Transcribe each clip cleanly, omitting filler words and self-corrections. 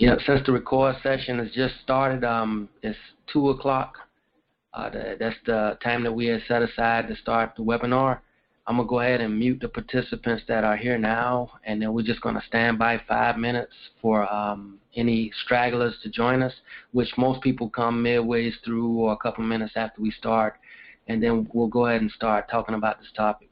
Yeah, since the record session has just started, it's 2 o'clock. That's the time that we had set aside to start the webinar. I'm going to go ahead and mute the participants that are here now, and then we're just going to stand by 5 minutes for any stragglers to join us, which most people come midways through or a couple minutes after we start, and then we'll go ahead and start talking about this topic.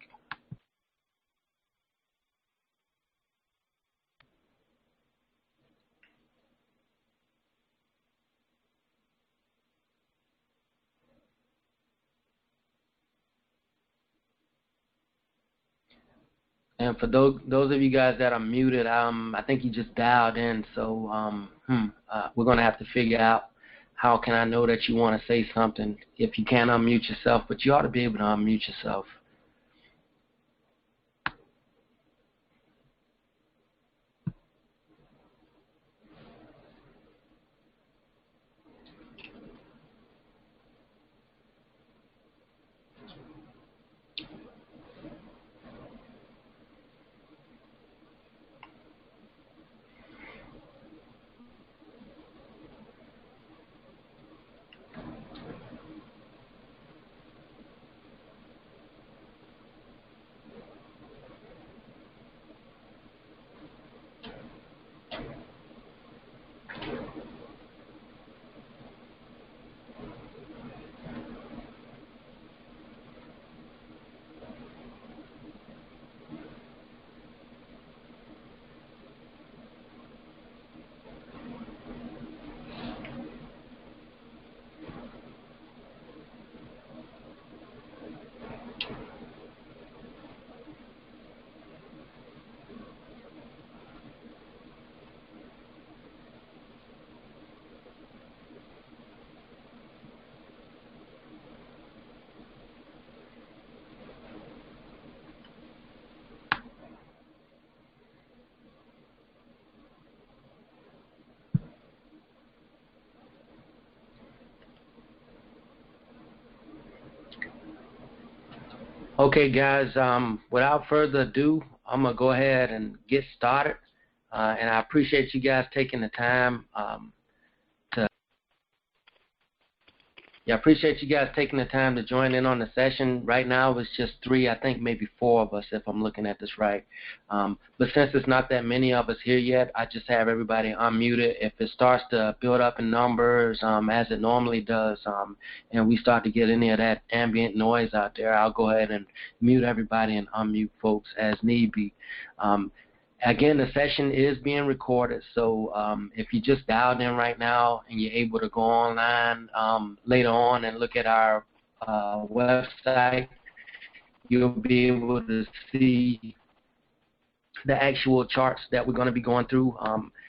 And for those of you guys that are muted, I think you just dialed in, so we're going to have to figure out how can I know that you want to say something if you can't unmute yourself, but you ought to be able to unmute yourself. Okay, guys, without further ado, I'm going to go ahead and get started, and I appreciate you guys taking the time to join in on the session. Right now it's just 3, I think maybe 4 of us if I'm looking at this right, but since it's not that many of us here yet, I just have everybody unmuted. If it starts to build up in numbers as it normally does, and we start to get any of that ambient noise out there, I'll go ahead and mute everybody and unmute folks as need be. Again, the session is being recorded, so if you just dialed in right now and you're able to go online later on and look at our website, you'll be able to see the actual charts that we're going to be going through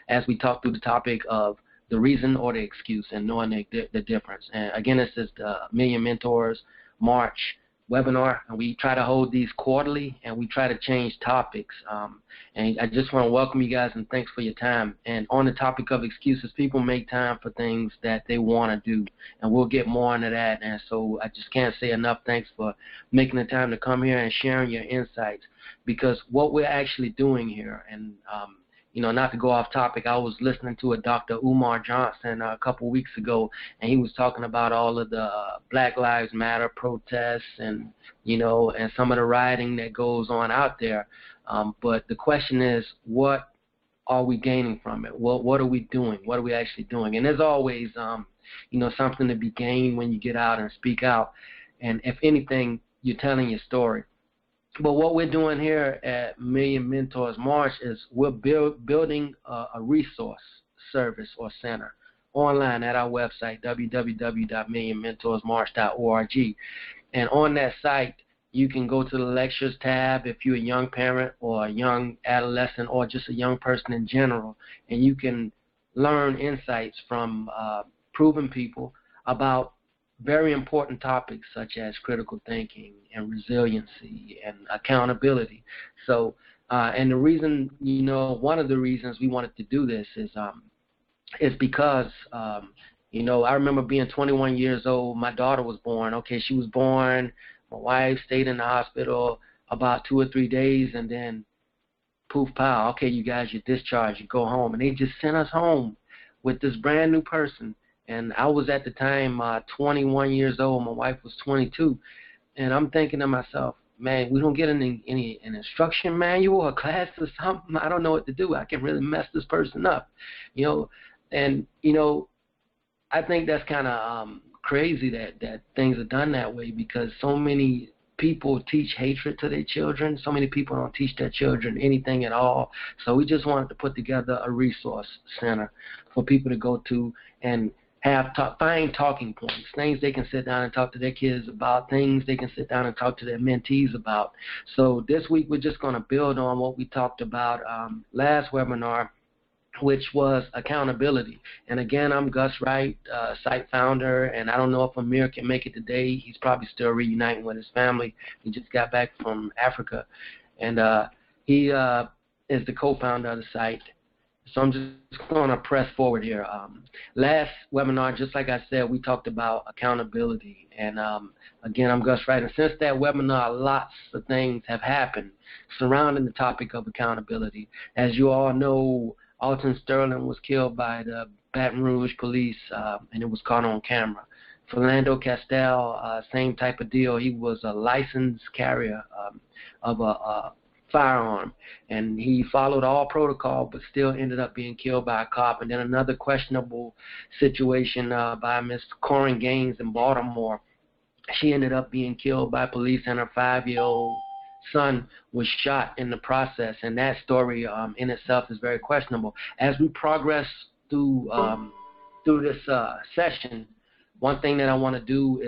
as we talk through the topic of the reason or the excuse and knowing the difference. And again, this is the Million Mentors March webinar, and we try to hold these quarterly, and we try to change topics. And I just want to welcome you guys and thanks for your time. And on the topic of excuses, people make time for things that they want to do, and we'll get more into that. And so I just can't say enough thanks for making the time to come here and sharing your insights, because what we're actually doing here, and you know, not to go off topic, I was listening to a Dr. Umar Johnson a couple weeks ago, and he was talking about all of the Black Lives Matter protests and, you know, and some of the rioting that goes on out there. But the question is, what are we gaining from it? What are we doing? What are we actually doing? And there's always, you know, something to be gained when you get out and speak out. And if anything, you're telling your story. But what we're doing here at Million Mentors March is we're building a resource, service, or center online at our website, www.millionmentorsmarch.org. And on that site, you can go to the lectures tab if you're a young parent or a young adolescent or just a young person in general, and you can learn insights from proven people about very important topics such as critical thinking and resiliency and accountability. So, and the reason, you know, one of the reasons we wanted to do this is because, you know, I remember being 21 years old. My daughter was born. Okay, she was born. My wife stayed in the hospital about 2 or 3 days, and then poof, pow. Okay, you guys, you're discharged. You go home, and they just sent us home. with this brand new person. And I was at the time 21 years old. My wife was 22. And I'm thinking to myself, man, we don't get an instruction manual or class or something. I don't know what to do. I can really mess this person up, you know. And, you know, I think that's kind of crazy that things are done that way, because so many people teach hatred to their children. So many people don't teach their children anything at all. So we just wanted to put together a resource center for people to go to and find talking points, things they can sit down and talk to their kids about, things they can sit down and talk to their mentees about. So this week we're just going to build on what we talked about last webinar, which was accountability. And again, I'm Gus Wright, site founder, and I don't know if Amir can make it today. He's probably still reuniting with his family. He just got back from Africa, and he is the co-founder of the site. So I'm just going to press forward here. Last webinar, just like I said, we talked about accountability. And again, I'm Gus Wright. And since that webinar, lots of things have happened surrounding the topic of accountability. As you all know, Alton Sterling was killed by the Baton Rouge police, and it was caught on camera. Philando Castile, same type of deal. He was a licensed carrier of a firearm, and he followed all protocol but still ended up being killed by a cop. And then another questionable situation by Miss Corinne Gaines in Baltimore. She ended up being killed by police, and her 5-year-old son was shot in the process, and that story in itself is very questionable. As we progress through this session, one thing that I want to do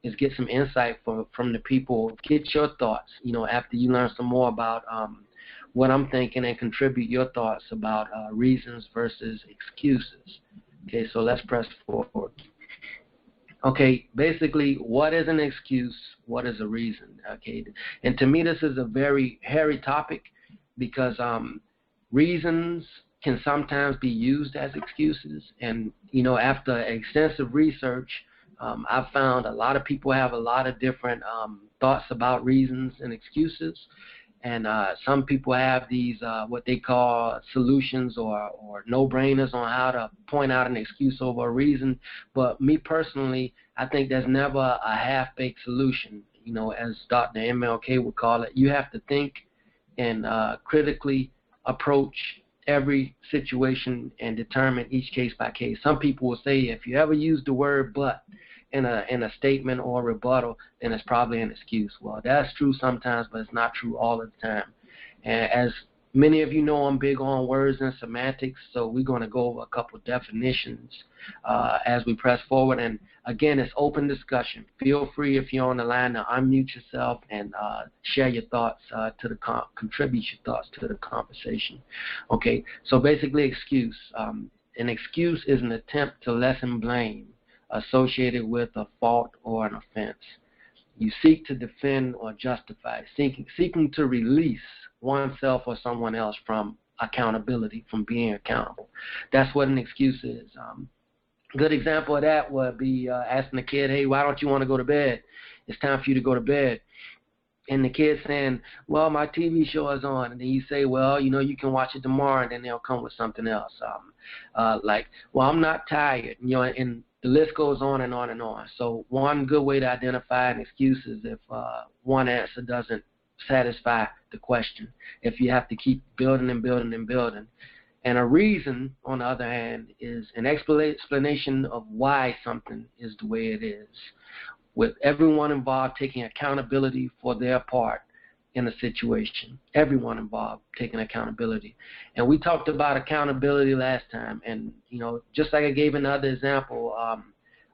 is get some insight from the people. Get your thoughts, you know, after you learn some more about what I'm thinking, and contribute your thoughts about reasons versus excuses. Okay, so let's press forward. Okay, basically, what is an excuse? What is a reason? Okay, and to me, this is a very hairy topic, because reasons can sometimes be used as excuses. And, you know, after extensive research, I've found a lot of people have a lot of different thoughts about reasons and excuses. And some people have these what they call solutions or no-brainers on how to point out an excuse over a reason. But me personally, I think there's never a half-baked solution, you know, as Dr. MLK would call it. You have to think and critically approach every situation and determine each case by case. Some people will say if you ever use the word but in a statement or rebuttal, then it's probably an excuse. Well, that's true sometimes, but it's not true all of the time. And as many of you know, I'm big on words and semantics, so we're going to go over a couple definitions as we press forward. And again, it's open discussion. Feel free, if you're on the line, to unmute yourself and share your thoughts contribute your thoughts to the conversation. Okay, so basically excuse. An excuse is an attempt to lessen blame associated with a fault or an offense. You seek to defend or justify, seeking to release oneself or someone else from accountability, from being accountable. That's what an excuse is. Good example of that would be asking a kid, hey, why don't you want to go to bed? It's time for you to go to bed. And the kid saying, well, my TV show is on. And then you say, well, you know, you can watch it tomorrow. And then they'll come with something else. Like, well, I'm not tired. You know, and the list goes on and on and on. So one good way to identify an excuse is if one answer doesn't satisfy the question, if you have to keep building and building and building. And a reason, on the other hand, is an explanation of why something is the way it is, with everyone involved taking accountability for their part in a situation. Everyone involved taking accountability. And we talked about accountability last time. And, you know, just like I gave another example,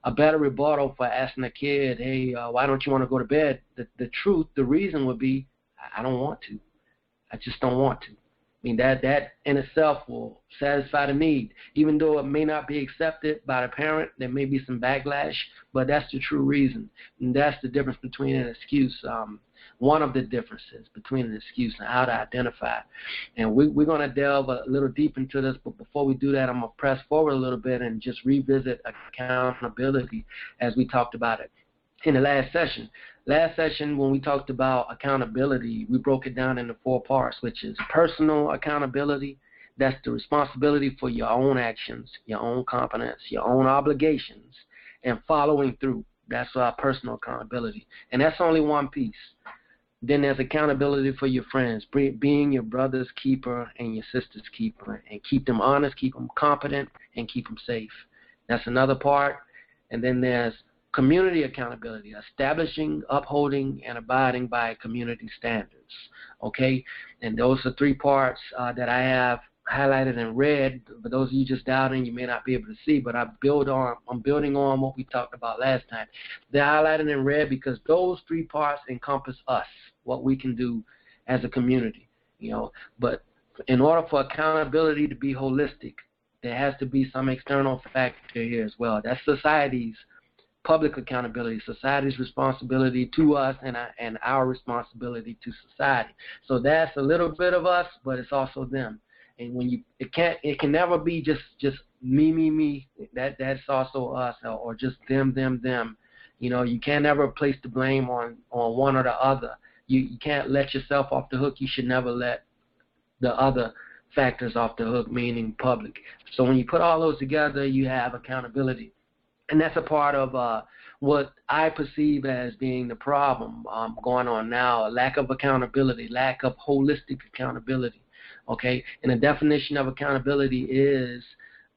a better rebuttal for asking a kid, hey, why don't you want to go to bed? The reason would be, I don't want to. I just don't want to. I mean, that in itself will satisfy the need. Even though it may not be accepted by the parent, there may be some backlash, but that's the true reason. And that's the difference between an excuse, one of the differences between an excuse and how to identify. And we're going to delve a little deep into this, but before we do that, I'm going to press forward a little bit and just revisit accountability as we talked about it in the last session. Last session, when we talked about accountability, we broke it down into 4 parts, which is personal accountability, That's the responsibility for your own actions, your own competence, your own obligations, and following through. That's our personal accountability. And that's only one piece. Then there's accountability for your friends, being your brother's keeper and your sister's keeper, and keep them honest, keep them competent, and keep them safe. That's another part. And then there's community accountability, establishing, upholding, and abiding by community standards, okay? And those are three parts that I have highlighted in red. For those of you just dialed in, you may not be able to see, but I'm building on what we talked about last time. They're highlighted in red because those three parts encompass us, what we can do as a community, you know. But in order for accountability to be holistic, there has to be some external factor here as well. That's society's public accountability, society's responsibility to us, and our responsibility to society. So that's a little bit of us, but it's also them. And when you, it can never be just me. That's also us, or just them. You know, you can't ever place the blame on one or the other. You can't let yourself off the hook. You should never let the other factors off the hook, meaning public. So when you put all those together, you have accountability. And that's a part of what I perceive as being the problem going on now, a lack of accountability, lack of holistic accountability, okay? And the definition of accountability is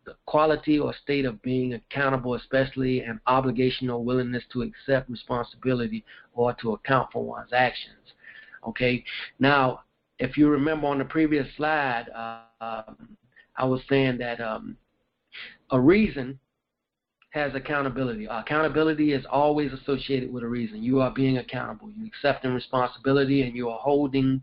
the quality or state of being accountable, especially an obligation or willingness to accept responsibility or to account for one's actions, okay? Now, if you remember on the previous slide, I was saying that a reason has accountability. Accountability is always associated with a reason. You are being accountable. You're accepting responsibility, and you are holding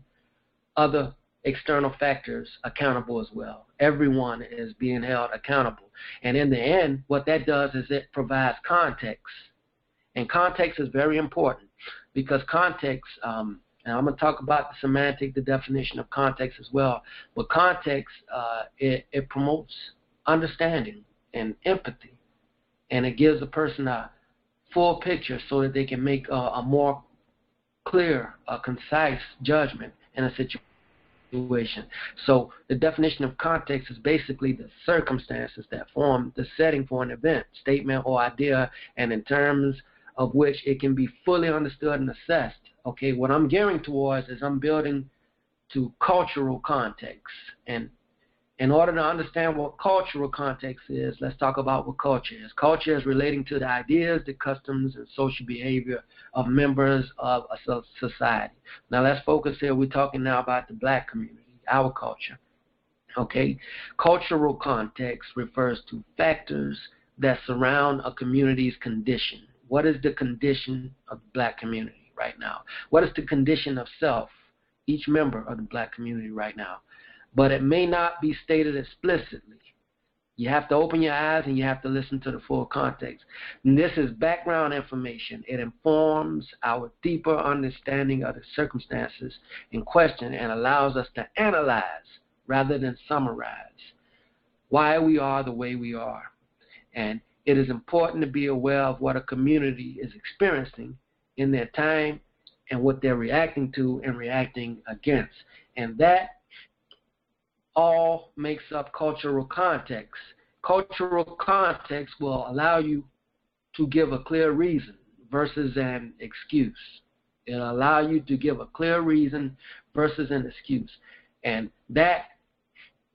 other external factors accountable as well. Everyone is being held accountable. And in the end, what that does is it provides context. And context is very important because context, and I'm going to talk about the semantic, the definition of context as well, but context, it promotes understanding and empathy. And it gives a person a full picture so that they can make a more clear, concise judgment in a situation. So the definition of context is basically the circumstances that form the setting for an event, statement, or idea, and in terms of which it can be fully understood and assessed. Okay, what I'm gearing towards is I'm building to cultural context. And in order to understand what cultural context is, let's talk about what culture is. Culture is relating to the ideas, the customs, and social behavior of members of a society. Now, let's focus here. We're talking now about the black community, our culture. Okay? Cultural context refers to factors that surround a community's condition. What is the condition of the black community right now? What is the condition of self, each member of the black community right now? But it may not be stated explicitly. You have to open your eyes and you have to listen to the full context. And this is background information. It informs our deeper understanding of the circumstances in question and allows us to analyze rather than summarize why we are the way we are. And it is important to be aware of what a community is experiencing in their time and what they're reacting to and reacting against. And that all makes up cultural context. Cultural context will allow you to give a clear reason versus an excuse. It'll allow you to give a clear reason versus an excuse. And that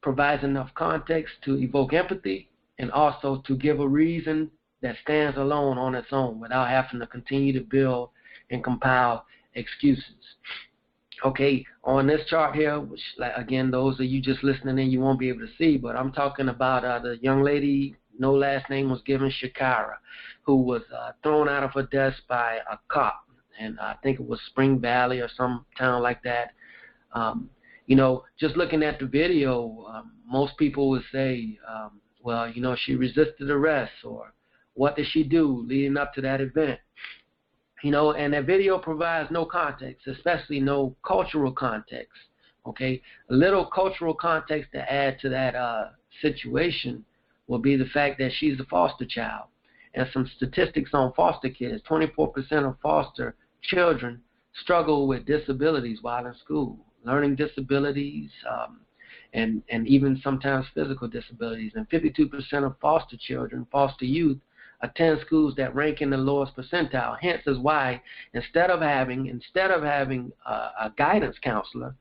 provides enough context to evoke empathy and also to give a reason that stands alone on its own without having to continue to build and compile excuses. Okay, on this chart here, which, again, those of you just listening in, you won't be able to see, but I'm talking about the young lady, no last name was given, Shakara, who was thrown out of her desk by a cop, and I think it was Spring Valley or some town like that. You know, just looking at the video, most people would say, well, you know, she resisted arrest, or what did she do leading up to that event? You know, and that video provides no context, especially no cultural context, okay? A little cultural context to add to that situation will be the fact that she's a foster child. And some statistics on foster kids, 24% of foster children struggle with disabilities while in school, learning disabilities, and even sometimes physical disabilities. And 52% of foster children, foster youth, attend schools that rank in the lowest percentile. Hence is why instead of having a guidance counselor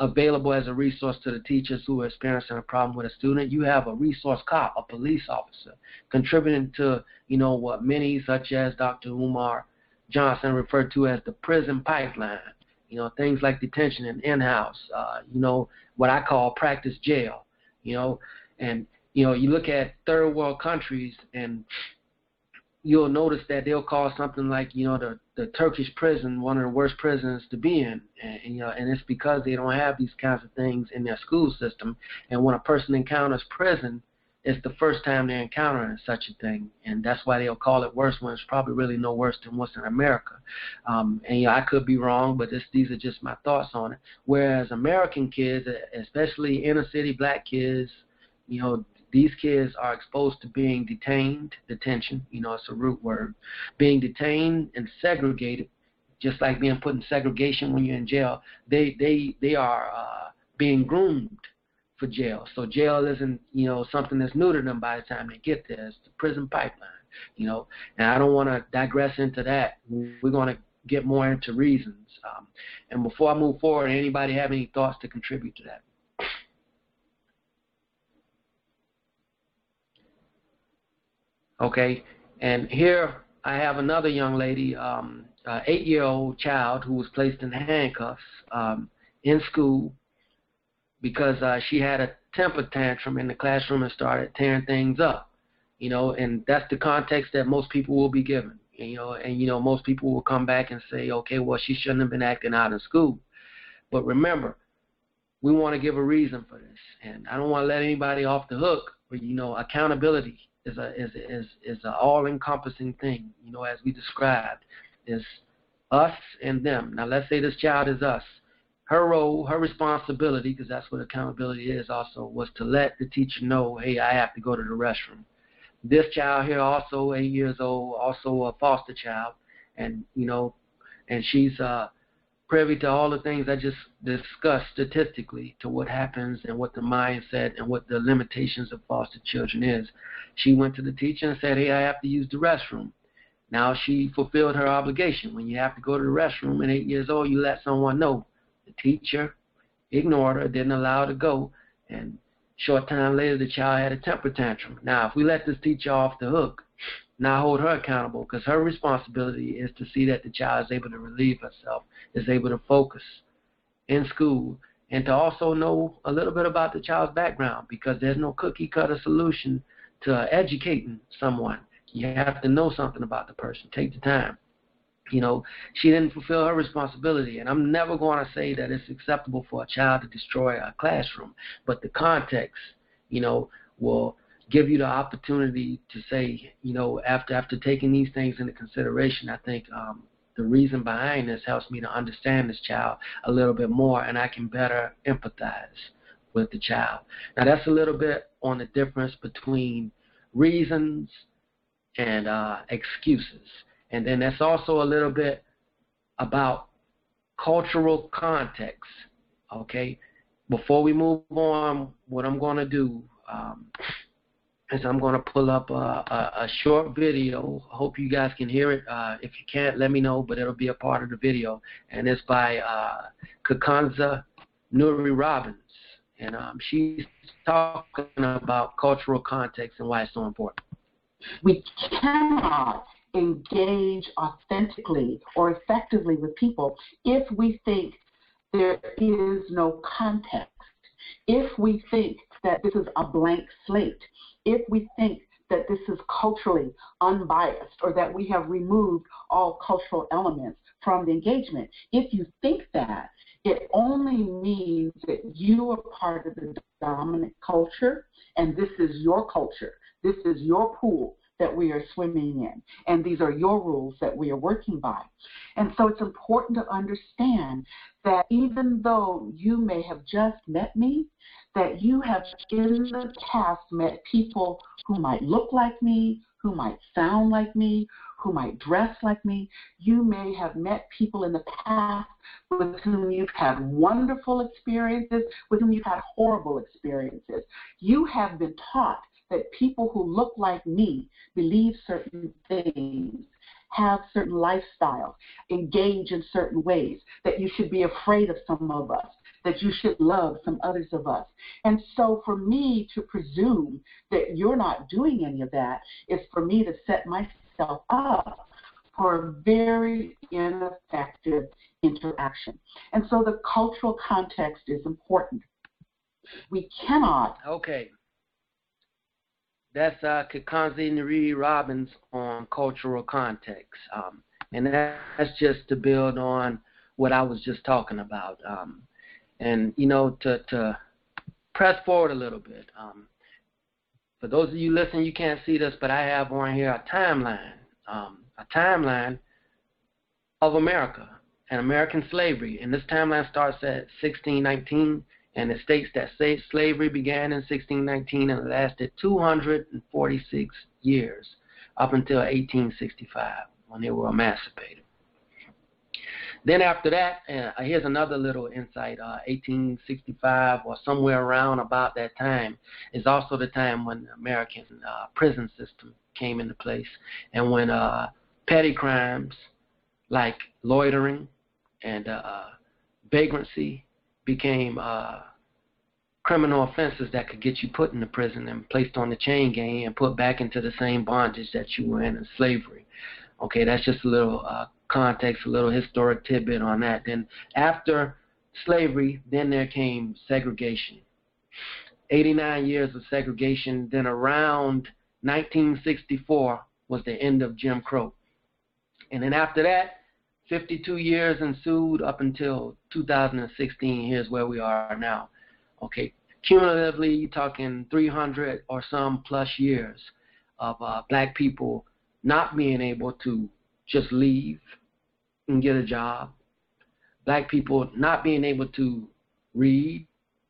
available as a resource to the teachers who are experiencing a problem with a student, you have a resource cop, a police officer, contributing to, you know, what many, such as Dr. Umar Johnson, referred to as the prison pipeline. You know, things like detention and in-house, you know, what I call practice jail, you know. And you know, you look at third world countries and you'll notice that they'll call something like, you know, the Turkish prison one of the worst prisons to be in. And you know, and it's because they don't have these kinds of things in their school system. And when a person encounters prison, it's the first time they're encountering such a thing. And that's why they'll call it worse when it's probably really no worse than what's in America. And you know, I could be wrong, but these are just my thoughts on it. Whereas American kids, especially inner city black kids, you know, these kids are exposed to being detained, detention, you know, it's a root word, being detained and segregated, just like being put in segregation when you're in jail. They are being groomed for jail. So jail isn't, you know, something that's new to them by the time they get there. It's the prison pipeline, you know. And I don't want to digress into that. We're going to get more into reasons. And before I move forward, anybody have any thoughts to contribute to that? Okay, and here I have another young lady, an 8-year-old child who was placed in handcuffs in school because she had a temper tantrum in the classroom and started tearing things up, you know, and that's the context that most people will be given, you know, and, you know, most people will come back and say, okay, well, she shouldn't have been acting out in school. But remember, we want to give a reason for this, and I don't want to let anybody off the hook, but, you know, accountability is an all-encompassing thing, you know, as we described. It's us and them. Now, let's say this child is us. Her role, her responsibility, because that's what accountability is also, was to let the teacher know, hey, I have to go to the restroom. This child here, also 8 years old, also a foster child, and, you know, and she's privy to all the things I just discussed statistically, to what happens and what the mindset and what the limitations of foster children is. She went to the teacher and said, hey, I have to use the restroom. Now she fulfilled her obligation. When you have to go to the restroom at 8 years old, you let someone know. The teacher ignored her, didn't allow her to go, and short time later the child had a temper tantrum. Now if we let this teacher off the hook, now hold her accountable, because her responsibility is to see that the child is able to relieve herself, is able to focus in school, and to also know a little bit about the child's background, because there's no cookie-cutter solution to educating someone. You have to know something about the person. Take the time. You know, she didn't fulfill her responsibility, and I'm never going to say that it's acceptable for a child to destroy a classroom, but the context, you know, will give you the opportunity to say, you know, after taking these things into consideration, I think the reason behind this helps me to understand this child a little bit more, and I can better empathize with the child. Now, that's a little bit on the difference between reasons and excuses. And then that's also a little bit about cultural context, okay? Before we move on, what I'm going to do is I'm going to pull up a short video. I hope you guys can hear it. If you can't, let me know, but it'll be a part of the video. And it's by Kikanza Nuri-Robins. And she's talking about cultural context and why it's so important. We cannot engage authentically or effectively with people if we think there is no context, if we think that this is a blank slate, if we think that this is culturally unbiased, or that we have removed all cultural elements from the engagement. If you think that, it only means that you are part of the dominant culture, and this is your culture, this is your pool that we are swimming in, and these are your rules that we are working by. And so it's important to understand that even though you may have just met me, that you have in the past met people who might look like me, who might sound like me, who might dress like me. You may have met people in the past with whom you've had wonderful experiences, with whom you've had horrible experiences. You have been taught that people who look like me believe certain things, have certain lifestyles, engage in certain ways, that you should be afraid of some of us, that you should love some others of us. And so for me to presume that you're not doing any of that is for me to set myself up for a very ineffective interaction. And so the cultural context is important. We cannot... Okay. That's Kikanza Nuri-Robins on cultural context. And that's just to build on what I was just talking about. And, you know, to press forward a little bit. For those of you listening, you can't see this, but I have on here a timeline of America and American slavery. And this timeline starts at 1619, and it states that slavery began in 1619 and lasted 246 years up until 1865 when they were emancipated. Then after that, here's another little insight, 1865 or somewhere around about that time is also the time when the American prison system came into place, and when petty crimes like loitering and vagrancy became criminal offenses that could get you put in the prison and placed on the chain gang and put back into the same bondage that you were in slavery. Okay, that's just a little context, a little historic tidbit on that. Then after slavery, then there came segregation. 89 years of segregation. Then around 1964 was the end of Jim Crow. And then after that, 52 years ensued up until 2016. Here's where we are now. Okay, cumulatively, you're talking 300 or some plus years of black people not being able to just leave and get a job, black people not being able to read,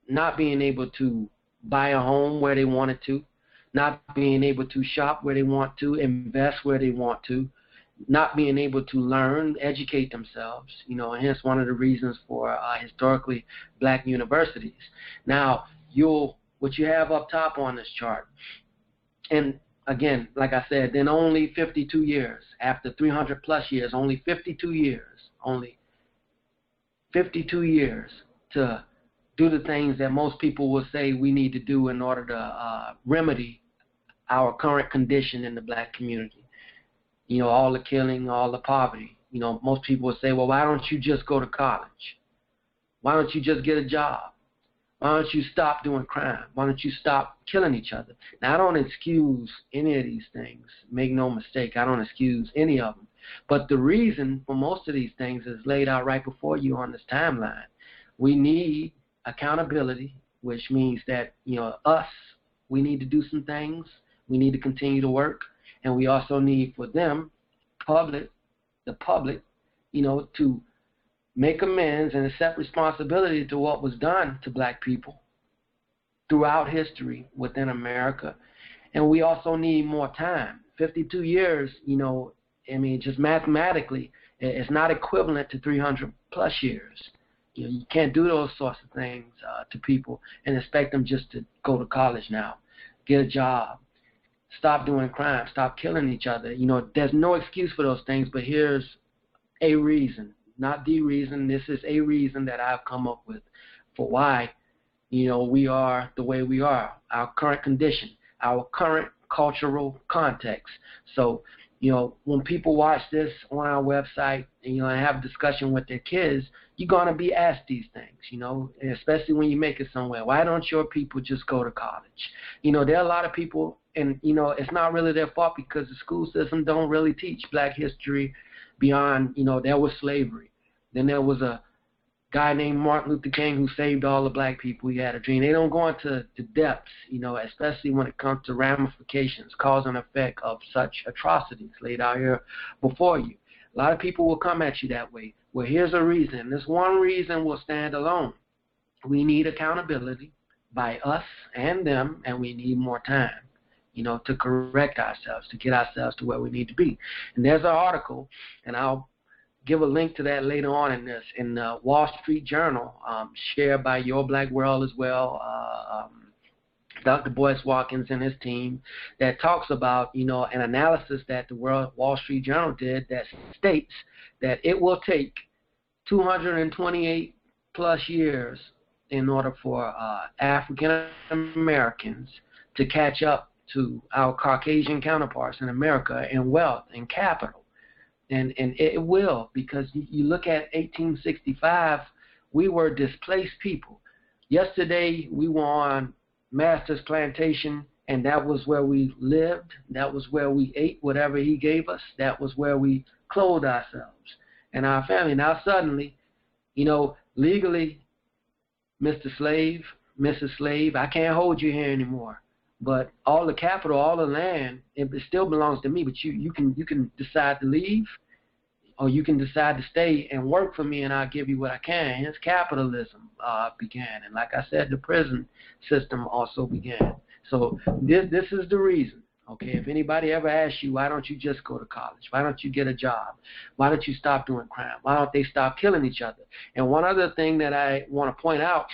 not being able to buy a home where they wanted to, not being able to shop where they want to, invest where they want to, not being able to learn, educate themselves, you know, and hence one of the reasons for historically black universities. Now, what you have up top on this chart, and again, like I said, then only 52 years, after 300 plus years, only 52 years to do the things that most people will say we need to do in order to remedy our current condition in the black community. You know, all the killing, all the poverty. You know, most people will say, well, why don't you just go to college? Why don't you just get a job? Why don't you stop doing crime? Why don't you stop killing each other? Now, I don't excuse any of these things. Make no mistake, I don't excuse any of them. But the reason for most of these things is laid out right before you on this timeline. We need accountability, which means that, you know, we need to do some things. We need to continue to work. And we also need for them, the public, you know, to make amends and accept responsibility to what was done to black people throughout history within America. And we also need more time. 52 years, you know, I mean, just mathematically, it's not equivalent to 300 plus years. You know, you can't do those sorts of things to people and expect them just to go to college now, get a job, stop doing crime, stop killing each other. You know, there's no excuse for those things, but here's a reason. Not the reason. This is a reason that I've come up with for why, you know, we are the way we are, our current condition, our current cultural context. So, you know, when people watch this on our website, you know, and have a discussion with their kids, you're going to be asked these things, you know, especially when you make it somewhere. Why don't your people just go to college? You know, there are a lot of people, and, you know, it's not really their fault because the school system don't really teach black history beyond, you know, there was slavery. Then there was a guy named Martin Luther King who saved all the black people. He had a dream. They don't go into the depths, you know, especially when it comes to ramifications, cause and effect of such atrocities laid out here before you. A lot of people will come at you that way. Well, here's a reason. This one reason will stand alone. We need accountability by us and them, and we need more time. you know, to correct ourselves, to get ourselves to where we need to be. And there's an article, and I'll give a link to that later on in this, in the Wall Street Journal, shared by Your Black World as well, Dr. Boyce Watkins and his team, that talks about, you know, an analysis that the Wall Street Journal did that states that it will take 228 plus years in order for African Americans to catch up to our Caucasian counterparts in America in wealth and capital. And it will, because you look at 1865, we were displaced people. Yesterday, we were on Master's plantation, and that was where we lived. That was where we ate whatever he gave us. That was where we clothed ourselves and our family. Now suddenly, you know, legally, Mr. Slave, Mrs. Slave, I can't hold you here anymore. But all the capital, all the land, it still belongs to me. But you can decide to leave, or you can decide to stay and work for me, and I'll give you what I can. Hence capitalism began, and like I said, the prison system also began. So this is the reason. Okay, if anybody ever asks you, why don't you just go to college? Why don't you get a job? Why don't you stop doing crime? Why don't they stop killing each other? And one other thing that I want to point out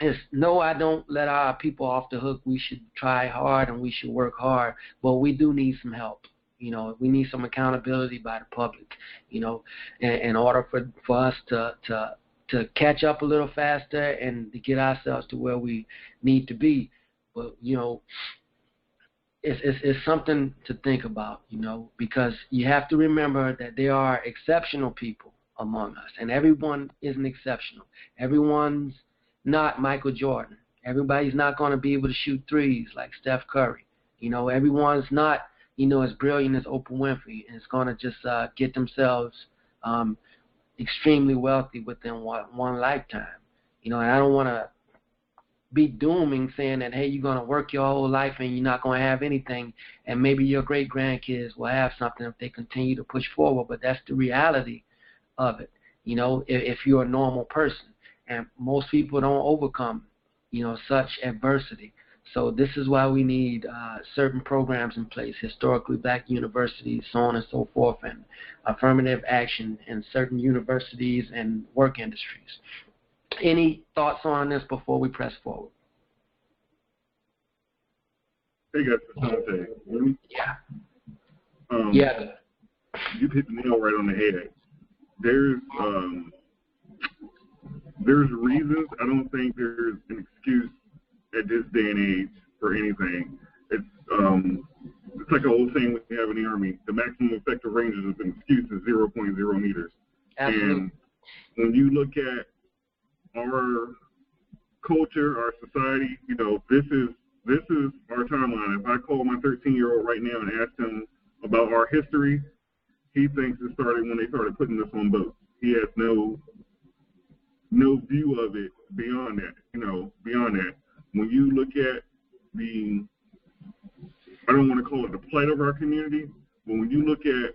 is, no, I don't let our people off the hook. We should try hard and we should work hard, but we do need some help. You know, we need some accountability by the public, you know, in order for us to catch up a little faster and to get ourselves to where we need to be. But, you know, it's something to think about, you know, because you have to remember that there are exceptional people among us, and everyone isn't exceptional. Everyone's not Michael Jordan. Everybody's not going to be able to shoot threes like Steph Curry. You know, everyone's not, you know, as brilliant as Oprah Winfrey, and it's going to just get themselves extremely wealthy within one lifetime. You know, and I don't want to be dooming, saying that, hey, you're going to work your whole life and you're not going to have anything, and maybe your great-grandkids will have something if they continue to push forward. But that's the reality of it, you know, if you're a normal person. And most people don't overcome, you know, such adversity. So this is why we need certain programs in place, historically black universities, so on and so forth, and affirmative action in certain universities and work industries. Any thoughts on this before we press forward? Hey, guys, Asante, hear me? Yeah. Yeah. You hit the nail right on the head. There's reasons. I don't think there's an excuse at this day and age for anything. It's like an old saying we have in the Army: the maximum effective range of an excuse is 0.0 meters. Absolutely. And when you look at our culture, our society, you know, this is our timeline. If I call my 13-year-old right now and ask him about our history, he thinks it started when they started putting us on boats. He has no view of it beyond that, you know, beyond that. When you look at the, I don't want to call it the plight of our community, but when you look at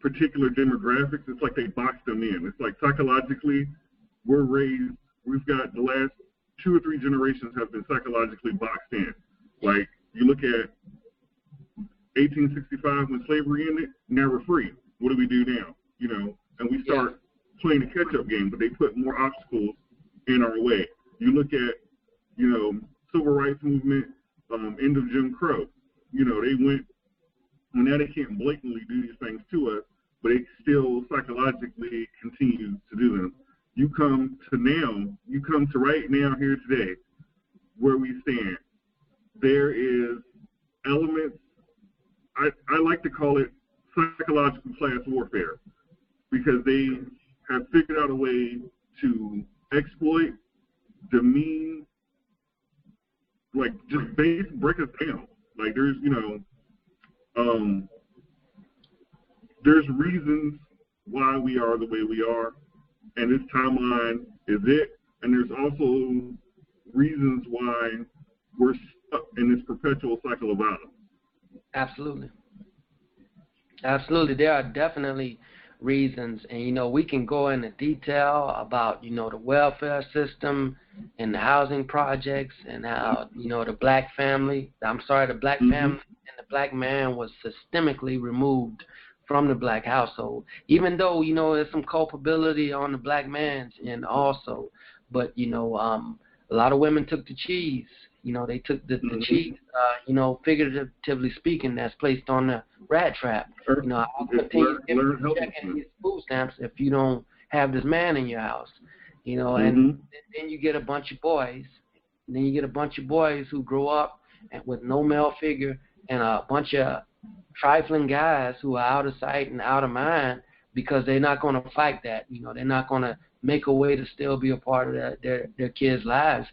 particular demographics, it's like they boxed them in. It's like psychologically, we're raised, we've got the last 2 or 3 generations have been psychologically boxed in. Like, you look at 1865 when slavery ended, now we're free. What do we do now? You know, and we start playing a catch-up game, but they put more obstacles in our way. You look at, you know, civil rights movement, end of Jim Crow. You know, they went, well, now they can't blatantly do these things to us, but they still psychologically continue to do them. You come to now, you come to right now here today, where we stand. There is elements, I like to call it psychological class warfare, because they have figured out a way to exploit, demean, like just break us down. Like there's, you know, there's reasons why we are the way we are, and this timeline is it. And there's also reasons why we're stuck in this perpetual cycle of violence. Absolutely. Absolutely. There are definitely reasons. And, you know, we can go into detail about, you know, the welfare system and the housing projects and how, you know, the black family, the black family and the black man was systemically removed from the black household, even though, you know, there's some culpability on the black man's end also. But, you know, a lot of women took the cheese. You know, they took the cheese, you know, figuratively speaking, that's placed on the rat trap. You know, I'll continue checking these food stamps if you don't have this man in your house. You know, and then you get a bunch of boys. And then you get a bunch of boys who grow up and with no male figure and a bunch of trifling guys who are out of sight and out of mind because they're not going to fight that. You know, they're not going to make a way to still be a part of their kids' lives.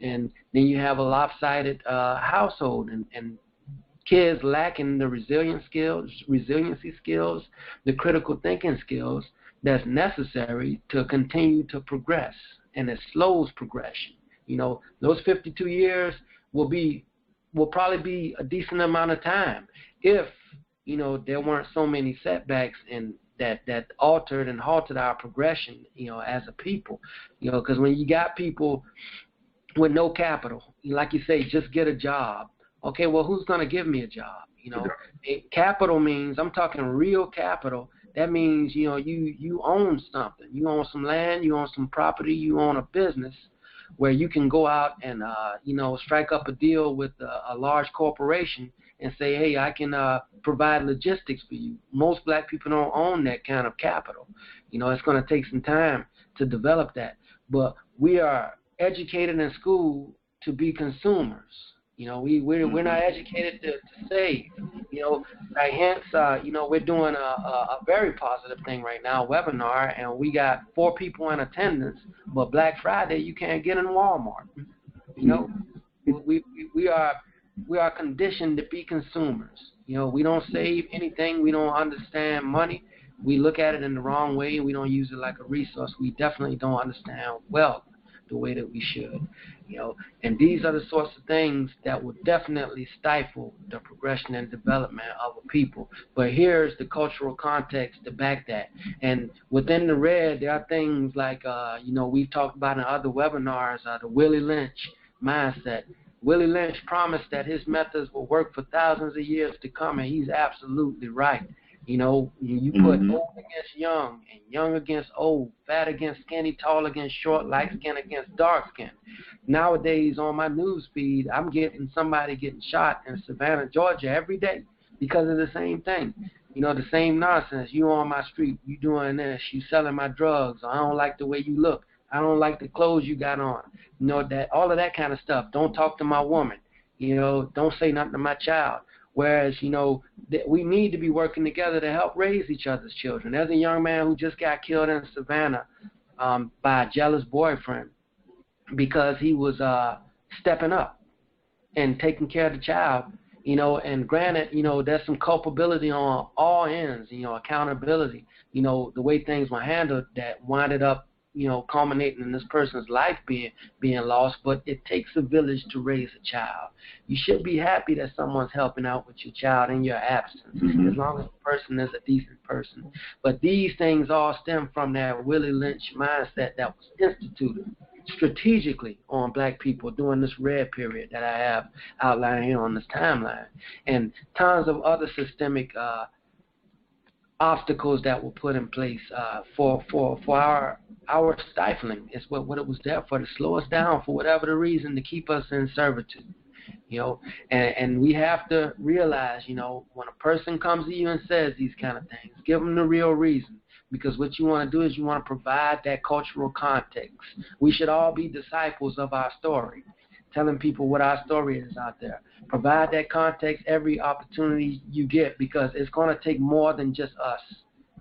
And then you have a lopsided household and kids lacking the resiliency skills, the critical thinking skills that's necessary to continue to progress. And it slows progression. You know, those 52 years will probably be a decent amount of time if, you know, there weren't so many setbacks and that altered and halted our progression, you know, as a people. You know, because when you got people with no capital, like you say, just get a job. Okay, well, who's going to give me a job? You know, capital means, I'm talking real capital. That means, you know, you own something. You own some land, you own some property, you own a business where you can go out and, you know, strike up a deal with a large corporation and say, hey, I can provide logistics for you. Most black people don't own that kind of capital. You know, it's going to take some time to develop that. But we are educated in school to be consumers. You know, we're not educated to save. You know, like hence, you know, we're doing a very positive thing right now, a webinar, and we got 4 people in attendance, but Black Friday you can't get in Walmart. You know, we are conditioned to be consumers. You know, we don't save anything. We don't understand money. We look at it in the wrong way, and we don't use it like a resource. We definitely don't understand wealth the way that we should. You know, and these are the sorts of things that will definitely stifle the progression and development of a people. But here's the cultural context to back that. And within the red, there are things like, you know, we've talked about in other webinars, the Willie Lynch mindset. Willie Lynch promised that his methods will work for thousands of years to come, and he's absolutely right. You know, you put old against young and young against old, fat against skinny, tall against short, light skin against dark skin. Nowadays on my news feed, I'm getting somebody getting shot in Savannah, Georgia every day because of the same thing. You know, the same nonsense. You on my street, you doing this, you selling my drugs, I don't like the way you look, I don't like the clothes you got on. You know, that all of that kind of stuff. Don't talk to my woman. You know, don't say nothing to my child. Whereas, you know, we need to be working together to help raise each other's children. There's a young man who just got killed in Savannah by a jealous boyfriend because he was stepping up and taking care of the child, you know. And granted, you know, there's some culpability on all ends, you know, accountability, you know, the way things were handled that winded up, you know, culminating in this person's life being lost. But it takes a village to raise a child. You should be happy that someone's helping out with your child in your absence, as long as the person is a decent person. But these things all stem from that Willie Lynch mindset that was instituted strategically on black people during this red period that I have outlined here on this timeline, and tons of other systemic obstacles that were put in place for our stifling. It's what it was there for, to slow us down for whatever the reason, to keep us in servitude. You know, and we have to realize, you know, when a person comes to you and says these kind of things, give them the real reason, because what you want to do is you want to provide that cultural context. We should all be disciples of our story, telling people what our story is out there. Provide that context every opportunity you get, because it's going to take more than just us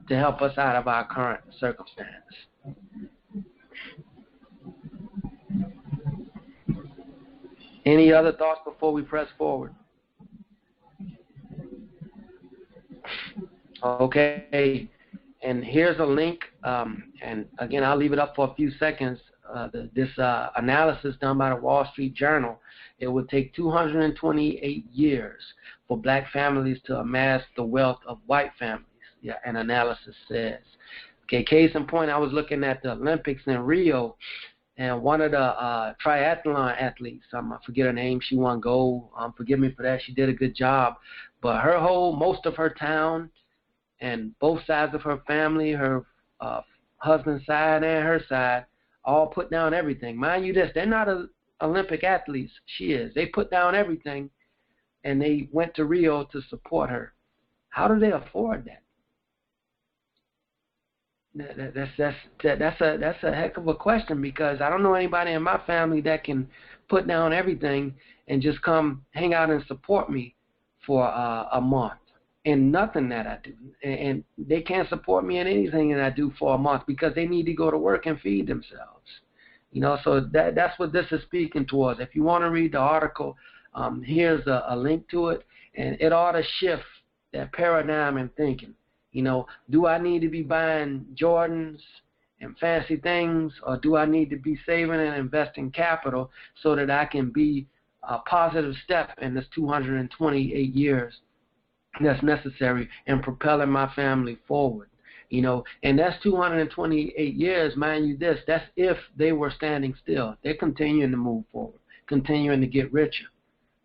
to help us out of our current circumstance. Any other thoughts before we press forward? Okay, and here's a link, and again, I'll leave it up for a few seconds. This analysis done by the Wall Street Journal, it would take 228 years for black families to amass the wealth of white families. and analysis says. Okay, case in point, I was looking at the Olympics in Rio, and one of the triathlon athletes, I forget her name, she won gold. Forgive me for that. She did a good job. But her whole, most of her town and both sides of her family, her husband's side and her side, all put down everything. Mind you this, they're not Olympic athletes. She is. They put down everything, and they went to Rio to support her. How do they afford that? That's a heck of a question, because I don't know anybody in my family that can put down everything and just come hang out and support me for a month and nothing that I do, and they can't support me in anything that I do for a month because they need to go to work and feed themselves, you know. So that's what this is speaking towards. If you want to read the article, here's a link to it, and it ought to shift that paradigm in thinking. You know, do I need to be buying Jordans and fancy things, or do I need to be saving and investing capital so that I can be a positive step in this 228 years that's necessary in propelling my family forward? You know, and that's 228 years, mind you this, that's if they were standing still. They're continuing to move forward, continuing to get richer.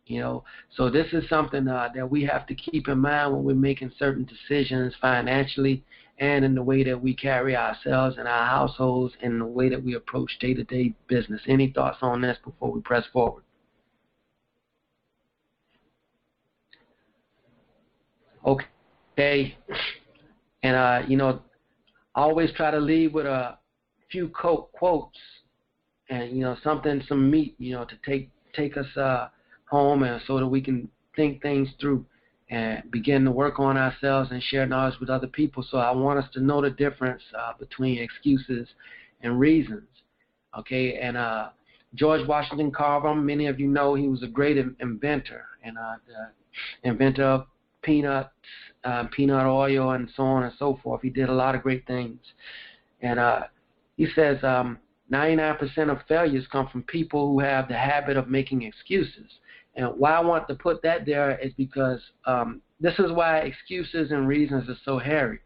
You know, so this is something that we have to keep in mind when we're making certain decisions financially and in the way that we carry ourselves and our households and the way that we approach day-to-day business. Any thoughts on this before we press forward? Okay. And, you know, I always try to leave with a few quotes and, you know, something, some meat, you know, to take us home, and so that we can think things through and begin to work on ourselves and share knowledge with other people. So I want us to know the difference between excuses and reasons. Okay, and George Washington Carver, many of you know, he was a great inventor, and the inventor of peanuts, peanut oil, and so on and so forth. He did a lot of great things. And he says 99% of failures come from people who have the habit of making excuses. And why I want to put that there is because this is why excuses and reasons are so hairy.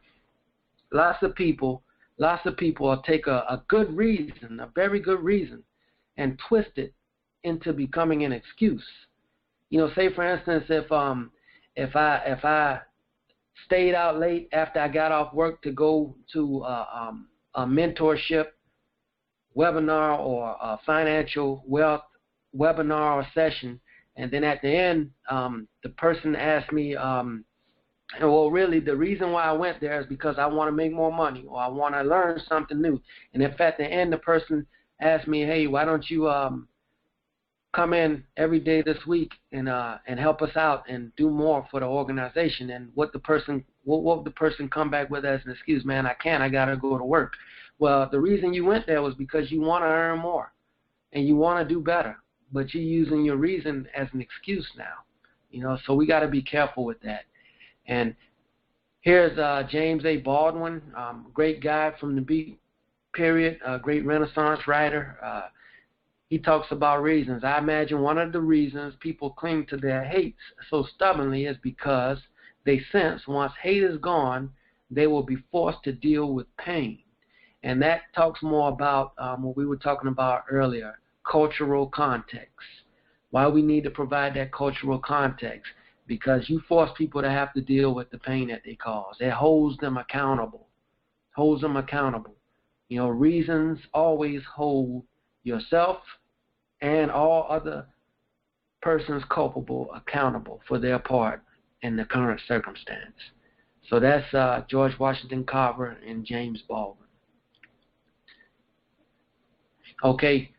Lots of people will take a good reason, a very good reason, and twist it into becoming an excuse. You know, say for instance, if I stayed out late after I got off work to go to a mentorship webinar or a financial wealth webinar or session. And then at the end, the person asked me, well, really, the reason why I went there is because I want to make more money, or I want to learn something new. And if at the end the person asked me, hey, why don't you come in every day this week and help us out and do more for the organization? And what the person come back with as an excuse? Man, I can't. I got to go to work. Well, the reason you went there was because you want to earn more and you want to do better. But you're using your reason as an excuse now, you know. So we got to be careful with that. And here's James A. Baldwin, great guy from the Beat period, a great Renaissance writer. He talks about reasons. I imagine one of the reasons people cling to their hates so stubbornly is because they sense once hate is gone, they will be forced to deal with pain. And that talks more about what we were talking about earlier. Cultural context. Why we need to provide that cultural context? Because you force people to have to deal with the pain that they cause. It holds them accountable. Holds them accountable. You know, reasons always hold yourself and all other persons culpable accountable for their part in the current circumstance. So that's George Washington Carver and James Baldwin. Okay.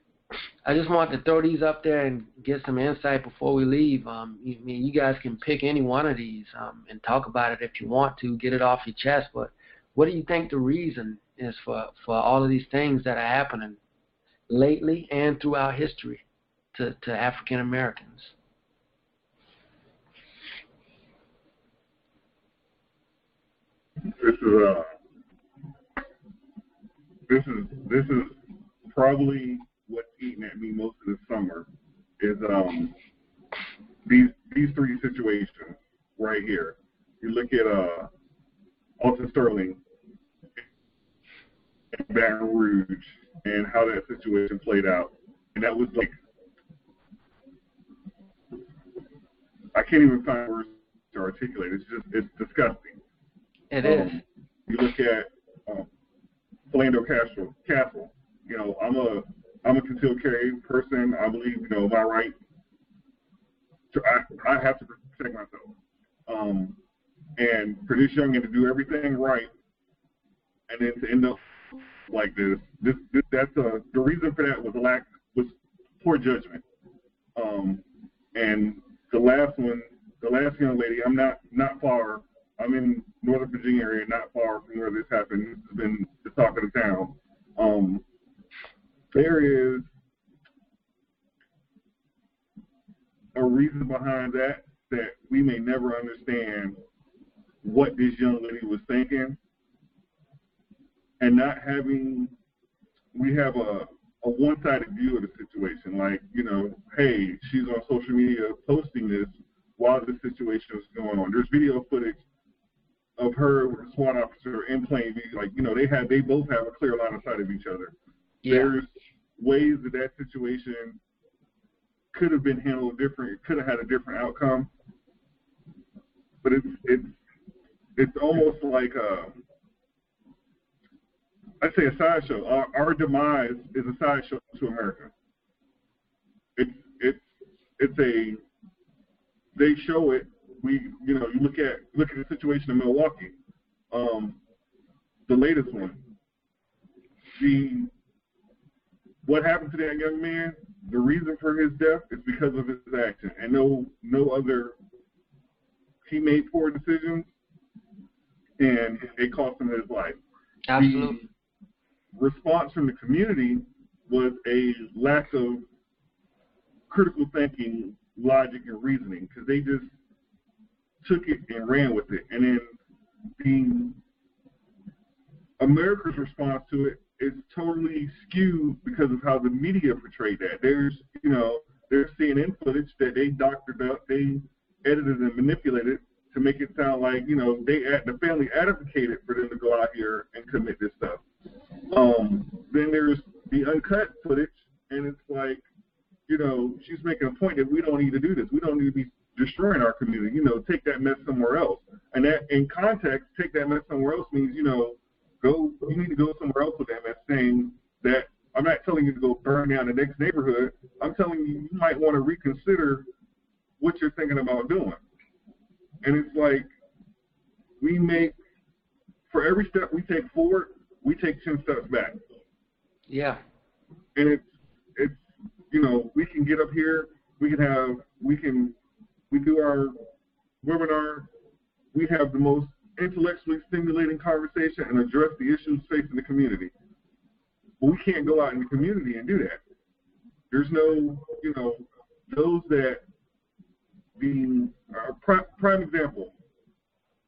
I just want to throw these up there and get some insight before we leave. I mean, you guys can pick any one of these and talk about it if you want to, get it off your chest. But what do you think the reason is for all of these things that are happening lately and throughout history to African Americans? This is probably what's eating at me most of the summer is these three situations right here. You look at Alton Sterling in Baton Rouge and how that situation played out. And that was like, I can't even find words to articulate. It's just, it's disgusting. It is. You look at Philando Castile. You know, I'm a concealed carry person. I believe, you know, my right to, I have to protect myself. And produce young and to do everything right, and then to end up like this that's the reason for that was poor judgment. And the last young lady, I'm not far. I'm in Northern Virginia area, not far from where this happened. This has been the talk of the town. There is a reason behind that we may never understand what this young lady was thinking, and not having, we have a one-sided view of the situation. Like, you know, hey, she's on social media posting this while this situation was going on. There's video footage of her with the SWAT officer in plain view. Like, you know, they both have a clear line of sight of each other. Yeah. There's ways that situation could have been handled different. It could have had a different outcome. But it's almost like I'd say a sideshow. Our demise is a sideshow to America. It's a, they show it. You look at the situation in Milwaukee, the latest one. What happened to that young man? The reason for his death is because of his action, and no other. He made poor decisions, and it cost him his life. Absolutely. The response from the community was a lack of critical thinking, logic, and reasoning, because they just took it and ran with it. And then America's response to it is totally skewed because of how the media portrayed that. There's CNN footage that they doctored up, they edited and manipulated to make it sound like, the family advocated for them to go out here and commit this stuff. Then there's the uncut footage, and it's like, she's making a point that we don't need to do this. We don't need to be destroying our community. Take that mess somewhere else. And that, in context, take that mess somewhere else means, you need to go somewhere else with that mess, saying that I'm not telling you to go burn down the next neighborhood. I'm telling you, you might want to reconsider what you're thinking about doing. And it's like, for every step we take forward, we take 10 steps back. Yeah. And it's we can get up here, we do our webinar, we have the most intellectually stimulating conversation and address the issues facing the community. But we can't go out in the community and do that. There's no, those that, being a prime example,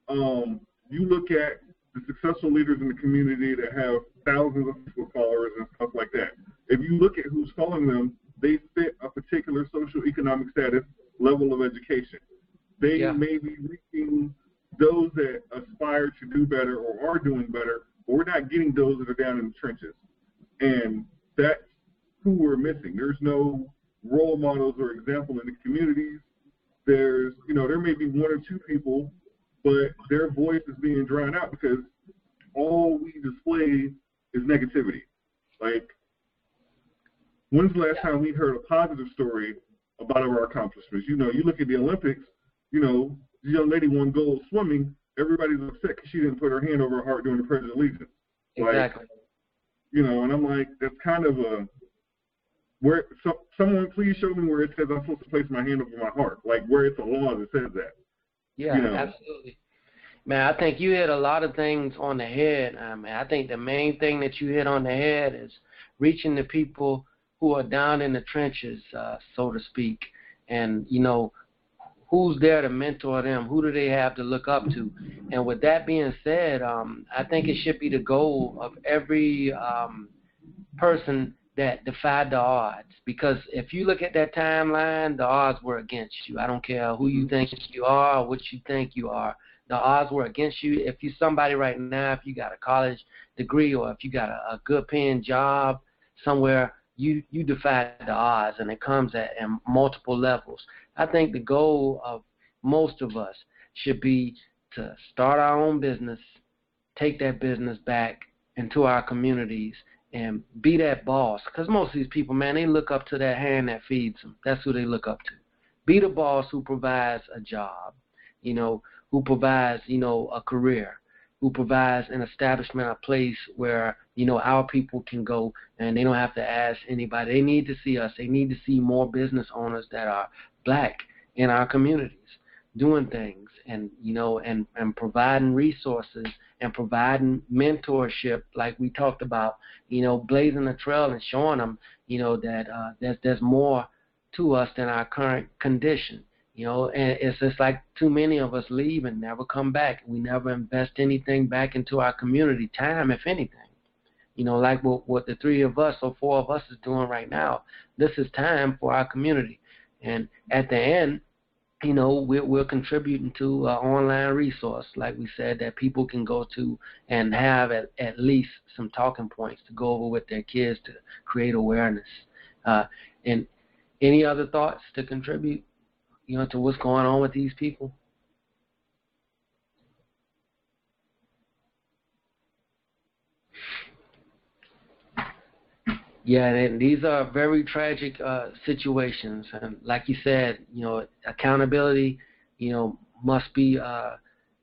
you look at the successful leaders in the community that have thousands of Facebook followers and stuff like that. If you look at who's following them, they fit a particular social economic status, level of education. They may be reaching those that aspire to do better or are doing better, but we're not getting those that are down in the trenches. And that's who we're missing. There's no role models or example in the communities. There's, there may be one or two people, but their voice is being drowned out because all we display is negativity. Like, when's the last time we heard a positive story about our accomplishments? You look at the Olympics, the young lady won gold swimming. Everybody's upset because she didn't put her hand over her heart during the Pledge of Allegiance. Exactly. Like, and I'm like, that's kind of a, where, so, someone please show me where it says I'm supposed to place my hand over my heart, like where it's a law that says that. Yeah, absolutely. Man, I think you hit a lot of things on the head. I mean, I think the main thing that you hit on the head is reaching the people who are down in the trenches, so to speak, and, who's there to mentor them? Who do they have to look up to? And with that being said, I think it should be the goal of every person that defied the odds, because if you look at that timeline, the odds were against you. I don't care who you think you are, what you think you are. the odds were against you. If you're somebody right now, if you got a college degree or if you got a good paying job somewhere, you defy the odds, and it comes at multiple levels. I think the goal of most of us should be to start our own business, take that business back into our communities, and be that boss. Because most of these people, man, they look up to that hand that feeds them. That's who they look up to. Be the boss who provides a job, you know, who provides, you know, a career, who provides an establishment, a place where, you know, our people can go and they don't have to ask anybody. They need to see us. They need to see more business owners that are black in our communities doing things and, you know, and providing resources and providing mentorship like we talked about, you know, blazing the trail and showing them, you know, that there's more to us than our current condition. You know, and it's just like too many of us leave and never come back. We never invest anything back into our community, time, if anything. You know, like what the three of us or four of us is doing right now. This is time for our community. And at the end, you know, we're contributing to an online resource, like we said, that people can go to and have at least some talking points to go over with their kids to create awareness. And any other thoughts to contribute? You know, to what's going on with these people? Yeah, and these are very tragic situations. And like you said, you know, accountability, you know, must be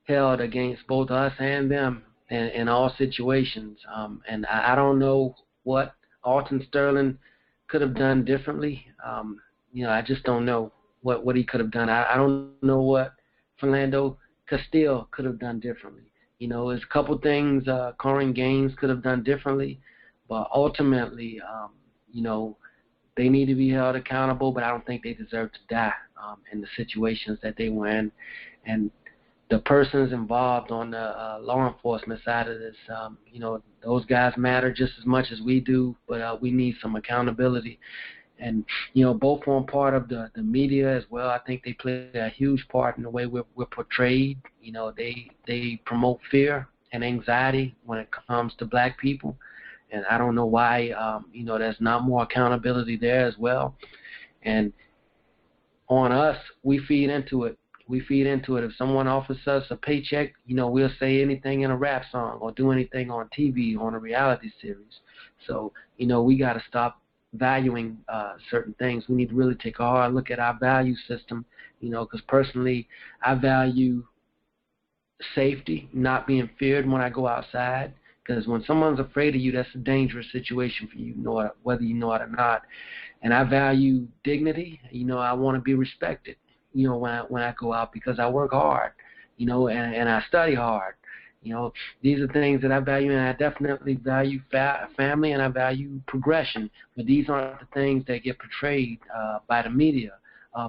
held against both us and them in all situations. And I don't know what Alton Sterling could have done differently. You know, I just don't know what he could have done. I don't know what Philando Castile could have done differently. You know, there's a couple things Corinne Gaines could have done differently, but ultimately, you know, they need to be held accountable, but I don't think they deserve to die in the situations that they were in. And the persons involved on the law enforcement side of this, you know, those guys matter just as much as we do, but we need some accountability. And, you know, both form part of the media as well. I think they play a huge part in the way we're portrayed. You know, they promote fear and anxiety when it comes to black people. And I don't know why, you know, there's not more accountability there as well. And on us, we feed into it. We feed into it. If someone offers us a paycheck, you know, we'll say anything in a rap song or do anything on TV, on a reality series. So, you know, we got to stop valuing certain things. We need to really take a hard look at our value system, you know, because personally I value safety, not being feared when I go outside, because when someone's afraid of you, that's a dangerous situation for you, whether you know it or not. And I value dignity. You know, I want to be respected, you know, when I go out, because I work hard, you know, and I study hard. You know, these are things that I value, and I definitely value family, and I value progression. But these aren't the things that get portrayed by the media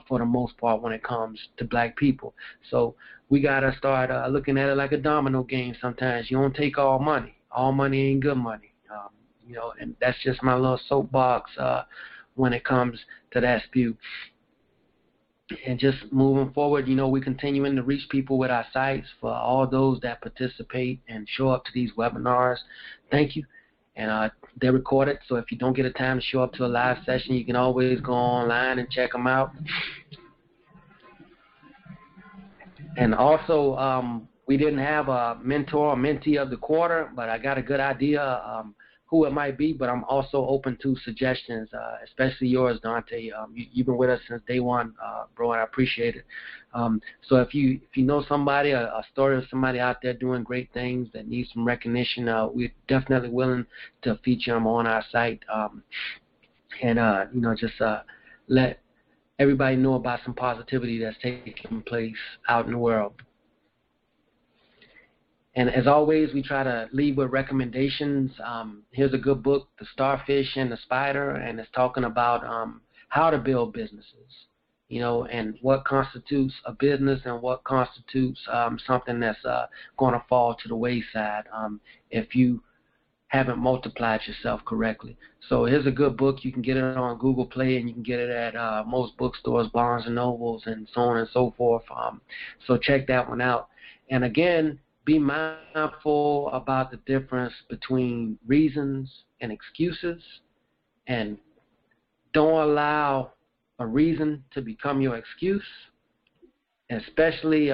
for the most part when it comes to black people. So we got to start looking at it like a domino game sometimes. You don't take all money. All money ain't good money. You know, and that's just my little soapbox when it comes to that spew. And just moving forward, you know, we're continuing to reach people with our sites for all those that participate and show up to these webinars. Thank you. And they're recorded, so if you don't get a time to show up to a live session, you can always go online and check them out. And also, we didn't have a mentor or mentee of the quarter, but I got a good idea who it might be, but I'm also open to suggestions, especially yours, Dante. You've been with us since day one, bro, and I appreciate it. So if you know somebody, a story of somebody out there doing great things that needs some recognition, we're definitely willing to feature them on our site, and you know, just let everybody know about some positivity that's taking place out in the world. And as always, we try to leave with recommendations. Here's a good book, The Starfish and the Spider, and it's talking about how to build businesses, you know, and what constitutes a business and what constitutes something that's going to fall to the wayside if you haven't multiplied yourself correctly. So here's a good book. You can get it on Google Play, and you can get it at most bookstores, Barnes & Nobles, and so on and so forth. So check that one out. And again, be mindful about the difference between reasons and excuses, and don't allow a reason to become your excuse, especially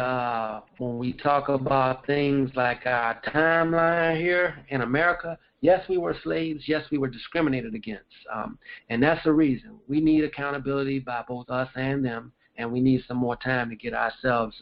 when we talk about things like our timeline here in America. Yes, we were slaves. Yes, we were discriminated against. And that's the reason. We need accountability by both us and them, and we need some more time to get ourselves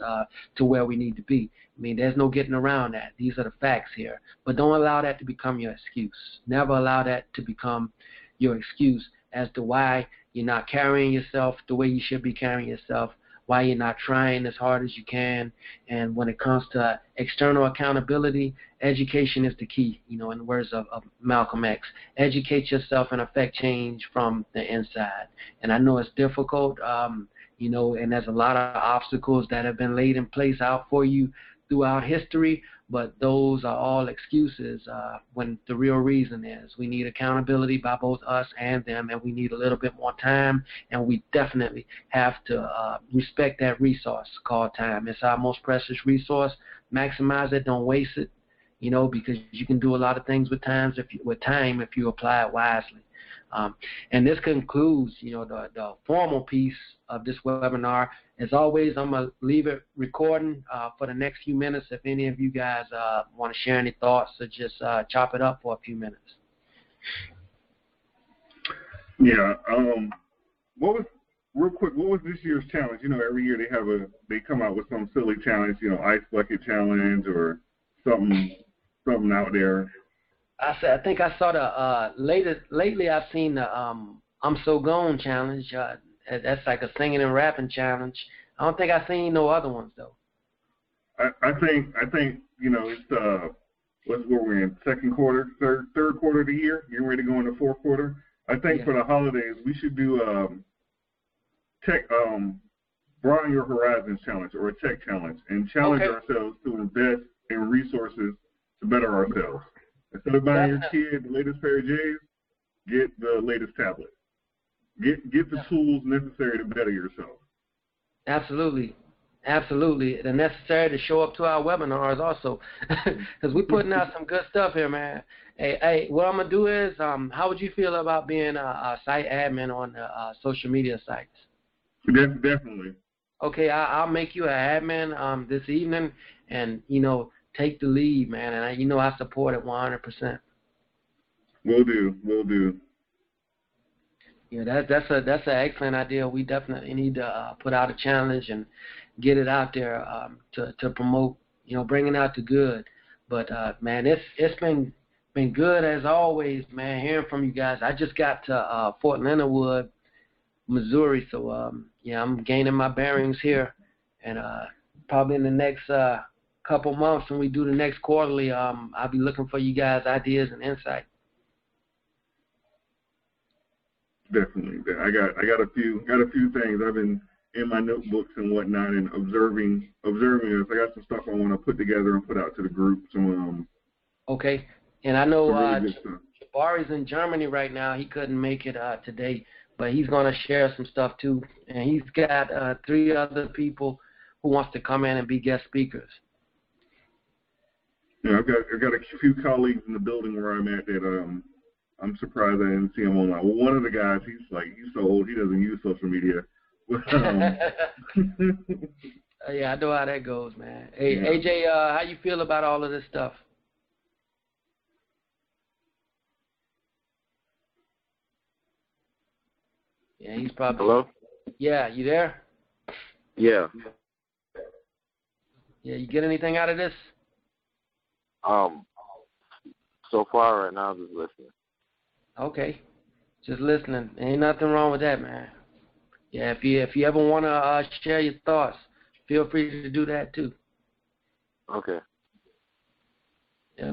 to where we need to be. I mean, there's no getting around that. These are the facts here. But don't allow that to become your excuse. Never allow that to become your excuse as to why you're not carrying yourself the way you should be carrying yourself, why you're not trying as hard as you can. And when it comes to external accountability, education is the key, you know, in the words of Malcolm X. Educate yourself and affect change from the inside. And I know it's difficult, you know, and there's a lot of obstacles that have been laid in place out for you throughout history, but those are all excuses when the real reason is we need accountability by both us and them, and we need a little bit more time, and we definitely have to respect that resource called time. It's our most precious resource. Maximize it. Don't waste it, you know, because you can do a lot of things with time if you apply it wisely. And this concludes, you know, the formal piece of this webinar. As always, I'm going to leave it recording for the next few minutes if any of you guys want to share any thoughts or just chop it up for a few minutes. Yeah. Real quick, what was this year's challenge? You know, every year they come out with some silly challenge, you know, ice bucket challenge or something out there. I think I saw the lately I've seen the I'm So Gone challenge. That's like a singing and rapping challenge. I don't think I've seen no other ones though. I think you know, it's what were we in, second quarter, third quarter of the year, you're ready to go into fourth quarter. I think for the holidays we should do broaden your horizons challenge or a tech challenge and challenge ourselves to invest in resources to better ourselves. Instead of buying your kid the latest pair of J's, get the latest tablet. Get the tools necessary to better yourself. Absolutely. Absolutely. They're necessary to show up to our webinars also, because we're putting out some good stuff here, man. Hey, what I'm going to do is, how would you feel about being a site admin on the social media sites? Definitely. Okay, I'll make you an admin this evening, and, you know, take the lead, man, and you know I support it 100%. Will do. Yeah, that's an excellent idea. We definitely need to put out a challenge and get it out there to promote, you know, bringing out the good. But man, it's been good as always, man. Hearing from you guys, I just got to Fort Leonard Wood, Missouri, so yeah, I'm gaining my bearings here, and probably in the next couple months when we do the next quarterly, I'll be looking for you guys' ideas and insight. Definitely. I got a few things. I've been in my notebooks and whatnot and observing us. I got some stuff I want to put together and put out to the group. So, okay. And I know really Jabari's in Germany right now. He couldn't make it today, but he's going to share some stuff too. And he's got 3 other people who wants to come in and be guest speakers. Yeah, I've got a few colleagues in the building where I'm at that I'm surprised I didn't see him online. Well, one of the guys, he's so old, he doesn't use social media. Yeah, I know how that goes, man. Hey, yeah. AJ, how you feel about all of this stuff? Yeah, he's probably... Hello? Yeah, you there? Yeah. Yeah, you get anything out of this? So far right now, I'm just listening. Okay, just listening. Ain't nothing wrong with that, man. Yeah, if you ever want to share your thoughts, feel free to do that too. Okay. Yeah.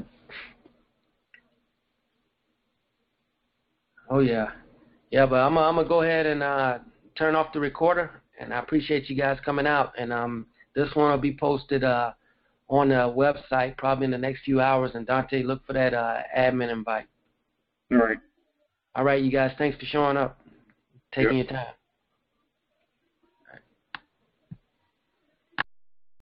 Oh yeah, yeah. But I'm gonna go ahead and turn off the recorder, and I appreciate you guys coming out. And this one will be posted on the website probably in the next few hours, and Dante, look for that admin invite. All right. All right, you guys, thanks for showing up, taking your time.